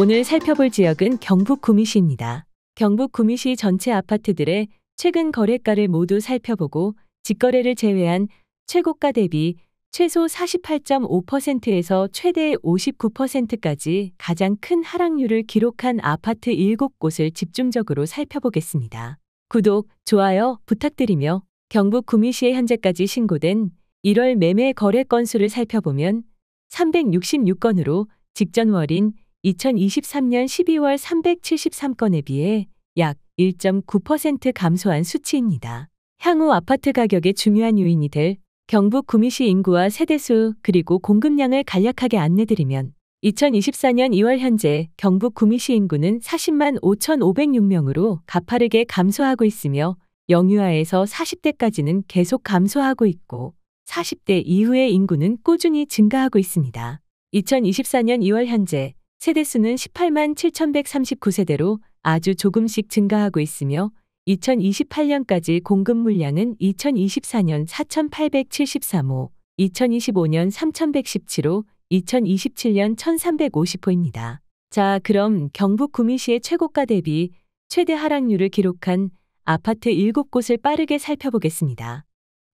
오늘 살펴볼 지역은 경북 구미시입니다. 경북 구미시 전체 아파트들의 최근 거래가를 모두 살펴보고 직거래를 제외한 최고가 대비 최소 48.5%에서 최대 59%까지 가장 큰 하락률을 기록한 아파트 7곳을 집중적으로 살펴보겠습니다. 구독, 좋아요 부탁드리며 경북 구미시에 현재까지 신고된 1월 매매 거래 건수를 살펴보면 366건으로 직전월인 2023년 12월 373건에 비해 약 1.9% 감소한 수치입니다. 향후 아파트 가격의 중요한 요인이 될 경북 구미시 인구와 세대수 그리고 공급량을 간략하게 안내드리면 2024년 2월 현재 경북 구미시 인구는 40만 5,506명으로 가파르게 감소하고 있으며 영유아에서 40대까지는 계속 감소하고 있고 40대 이후의 인구는 꾸준히 증가하고 있습니다. 2024년 2월 현재 세대수는 18만 7,139세대로 아주 조금씩 증가하고 있으며 2028년까지 공급 물량은 2024년 4,873호, 2025년 3,117호, 2027년 1,350호입니다. 자, 그럼 경북 구미시의 최고가 대비 최대 하락률을 기록한 아파트 7곳을 빠르게 살펴보겠습니다.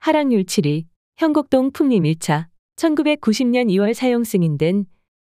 하락률 7위, 형곡동 풍림 1차, 1990년 2월 사용 승인된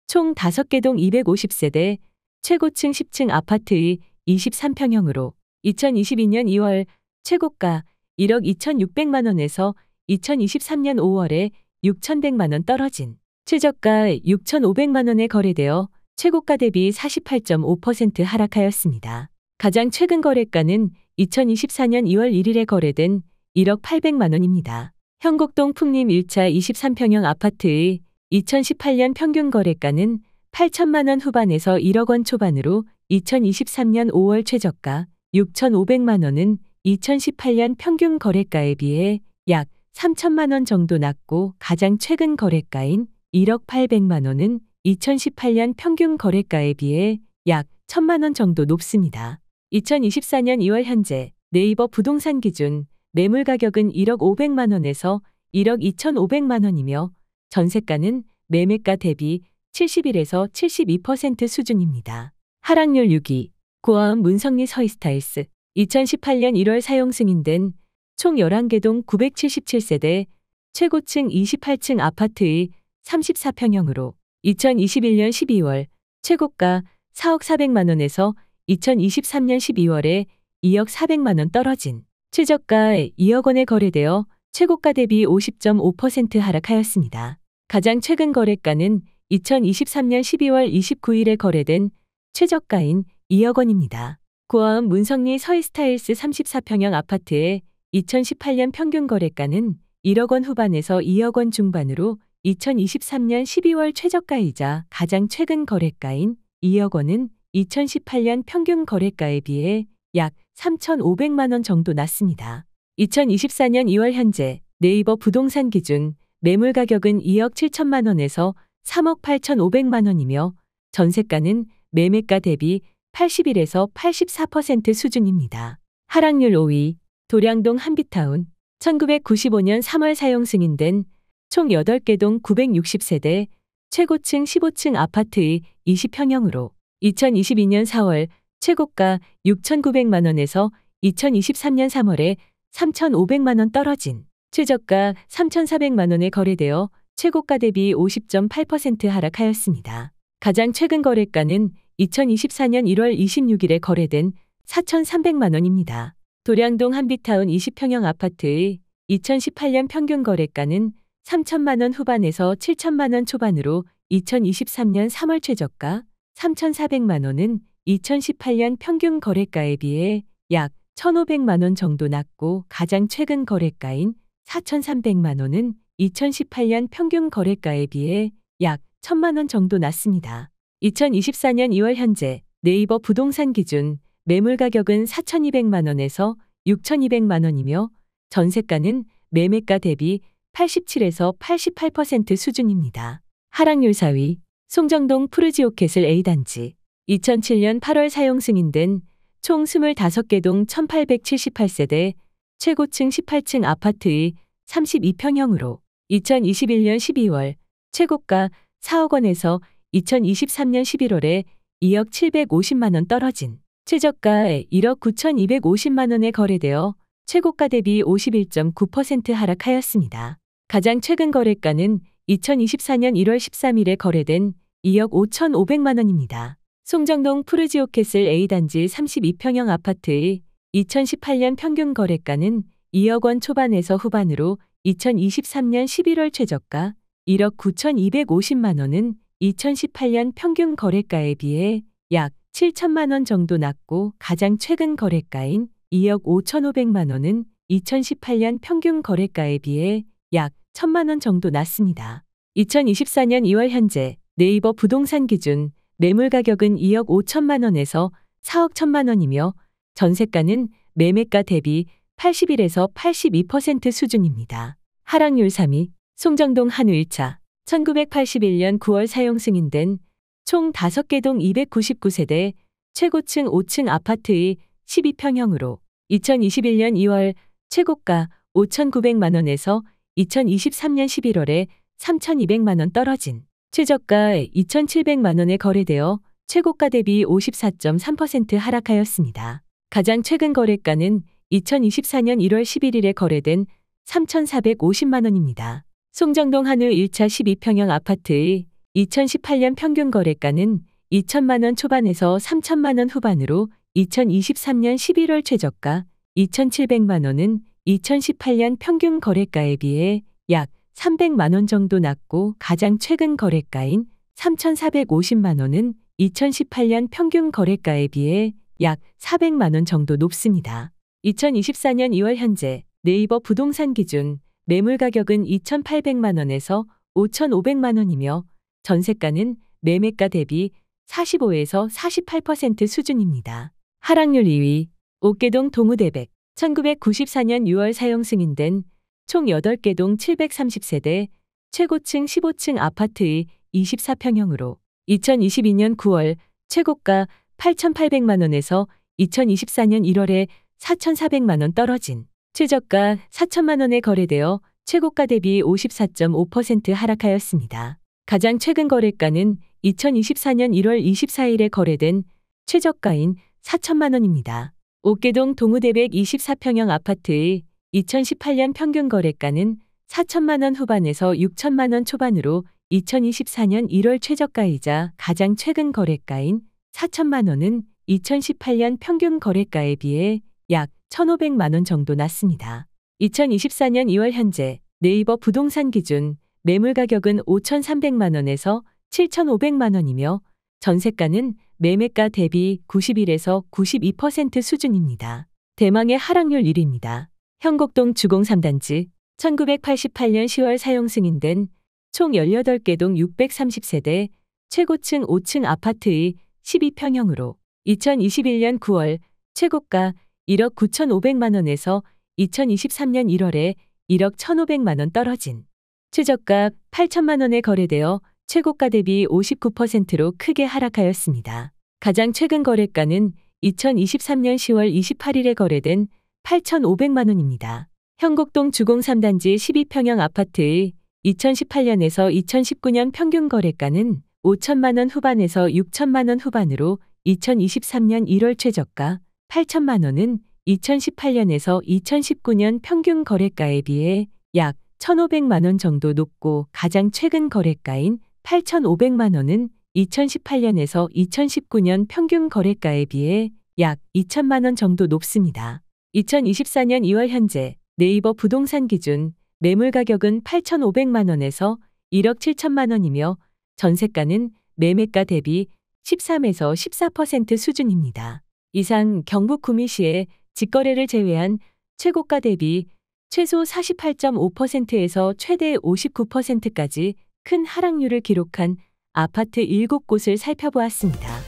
총 5개 동 250세대 최고층 10층 아파트의 23평형으로 2022년 2월 최고가 1억 2,600만 원에서 2023년 5월에 6,100만 원 떨어진 최저가 6,500만 원에 거래되어 최고가 대비 48.5% 하락하였습니다. 가장 최근 거래가는 2024년 2월 1일에 거래된 1억 800만 원입니다. 형곡동 풍림 1차 23평형 아파트의 2018년 평균 거래가는 8천만 원 후반에서 1억 원 초반으로 2023년 5월 최저가 6,500만 원은 2018년 평균 거래가에 비해 약 3천만 원 정도 낮고 가장 최근 거래가인 1억 800만 원은 2018년 평균 거래가에 비해 약 1천만 원 정도 높습니다. 2024년 2월 현재 네이버 부동산 기준 매물 가격은 1억 500만 원에서 1억 2,500만 원이며 전세가는 매매가 대비 71에서 72% 수준입니다. 하락률 6위, 고아원 문성리 서이스타일스 2018년 1월 사용 승인된 총 11개 동 977세대 최고층 28층 아파트의 34평형으로 2021년 12월 최고가 4억 400만 원에서 2023년 12월에 2억 400만 원 떨어진 최저가 2억 원에 거래되어 최고가 대비 50.5% 하락하였습니다. 가장 최근 거래가는 2023년 12월 29일에 거래된 최저가인 2억 원입니다. 고아원 문성리 서이스타일스 34평형 아파트의 2018년 평균 거래가는 1억 원 후반에서 2억 원 중반으로 2023년 12월 최저가이자 가장 최근 거래가인 2억 원은 2018년 평균 거래가에 비해 약 3,500만 원 정도 낮습니다. 2024년 2월 현재 네이버 부동산 기준 매물 가격은 2억 7천만 원에서 3억 8,500만 원이며 전세가는 매매가 대비 81에서 84% 수준입니다. 하락률 5위, 도량동 한빛타운 1995년 3월 사용 승인된 총 8개 동 960세대 최고층 15층 아파트의 20평형으로 2022년 4월 최고가 6,900만 원에서 2023년 3월에 3,500만 원 떨어진 최저가 3,400만 원에 거래되어 최고가 대비 50.8% 하락하였습니다. 가장 최근 거래가는 2024년 1월 26일에 거래된 4,300만 원입니다. 도량동 한빛타운 20평형 아파트의 2018년 평균 거래가는 3천만 원 후반에서 7천만 원 초반으로 2023년 3월 최저가 3,400만 원은 2018년 평균 거래가에 비해 약 1,500만 원 정도 낮고 가장 최근 거래가인 4,300만 원은 2018년 평균 거래가에 비해 약 1,000만 원 정도 낮습니다. 2024년 2월 현재 네이버 부동산 기준 매물 가격은 4,200만 원에서 6,200만 원이며 전세가는 매매가 대비 87에서 88% 수준입니다. 하락률 4위, 송정동 푸르지오캐슬 A단지 2007년 8월 사용 승인된 총 25개 동 1,878세대 최고층 18층 아파트의 32평형으로 2021년 12월 최고가 4억 원에서 2023년 11월에 2억 750만 원 떨어진 최저가에 1억 9,250만 원에 거래되어 최고가 대비 51.9% 하락하였습니다. 가장 최근 거래가는 2024년 1월 13일에 거래된 2억 5,500만 원입니다. 송정동 푸르지오캐슬 A단지 32평형 아파트의 2018년 평균 거래가는 2억 원 초반에서 후반으로 2023년 11월 최저가 1억 9,250만 원은 2018년 평균 거래가에 비해 약 7천만 원 정도 낮고 가장 최근 거래가인 2억 5,500만 원은 2018년 평균 거래가에 비해 약 1천만 원 정도 낮습니다. 2024년 2월 현재 네이버 부동산 기준 매물 가격은 2억 5천만 원에서 4억 1천만 원이며 전세가는 매매가 대비 81에서 82% 수준입니다. 하락률 3위 송정동 한우 1차 1981년 9월 사용 승인된 총 5개 동 299세대 최고층 5층 아파트의 12평형으로 2021년 2월 최고가 5,900만 원에서 2023년 11월에 3,200만 원 떨어진 최저가 2,700만 원에 거래되어 최고가 대비 54.3% 하락하였습니다. 가장 최근 거래가는 2024년 1월 11일에 거래된 3,450만 원입니다. 송정동 한우 1차 12평형 아파트의 2018년 평균 거래가는 2천만 원 초반에서 3천만 원 후반으로 2023년 11월 최저가 2,700만 원은 2018년 평균 거래가에 비해 약 300만 원 정도 낮고 가장 최근 거래가인 3,450만 원은 2018년 평균 거래가에 비해 약 400만 원 정도 높습니다. 2024년 2월 현재 네이버 부동산 기준 매물 가격은 2,800만 원에서 5,500만 원이며 전세가는 매매가 대비 45에서 48% 수준입니다. 하락률 2위 옥계동 동우대백 1994년 6월 사용 승인된 총 8개 동 730세대 최고층 15층 아파트의 24평형으로 2022년 9월 최고가 8,800만 원에서 2024년 1월에 4,400만 원 떨어진 최저가 4천만 원에 거래되어 최고가 대비 54.5% 하락하였습니다. 가장 최근 거래가는 2024년 1월 24일에 거래된 최저가인 4천만 원입니다. 옥계동 동우대백 24평형 아파트의 2018년 평균 거래가는 4천만 원 후반에서 6천만 원 초반으로 2024년 1월 최저가이자 가장 최근 거래가인 4천만 원은 2018년 평균 거래가에 비해 약 1,500만 원 정도 낮습니다. 2024년 2월 현재 네이버 부동산 기준 매물 가격은 5,300만 원에서 7,500만 원이며 전세가는 매매가 대비 91에서 92% 수준입니다. 대망의 하락률 1위입니다. 형곡동 주공 3단지 1988년 10월 사용 승인된 총 18개 동 630세대 최고층 5층 아파트의 12평형으로 2021년 9월 최고가 1억 9,500만 원에서 2023년 1월에 1억 1,500만 원 떨어진 최저가 8천만 원에 거래되어 최고가 대비 59%로 크게 하락하였습니다. 가장 최근 거래가는 2023년 10월 28일에 거래된 8,500만 원입니다. 형곡동 주공 3단지 12평형 아파트의 2018년에서 2019년 평균 거래가는 5천만 원 후반에서 6천만 원 후반으로 2023년 1월 최저가 8천만 원은 2018년에서 2019년 평균 거래가에 비해 약 1,500만 원 정도 높고 가장 최근 거래가인 8,500만 원은 2018년에서 2019년 평균 거래가에 비해 약 2천만 원 정도 높습니다. 2024년 2월 현재 네이버 부동산 기준 매물 가격은 8,500만 원에서 1억 7천만 원이며 전세가는 매매가 대비 13에서 14% 수준입니다. 이상 경북 구미시의 직거래를 제외한 최고가 대비 최소 48.5%에서 최대 59%까지 큰 하락률을 기록한 아파트 7곳을 살펴보았습니다.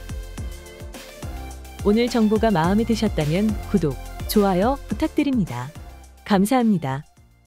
오늘 정보가 마음에 드셨다면 구독, 좋아요 부탁드립니다. 감사합니다.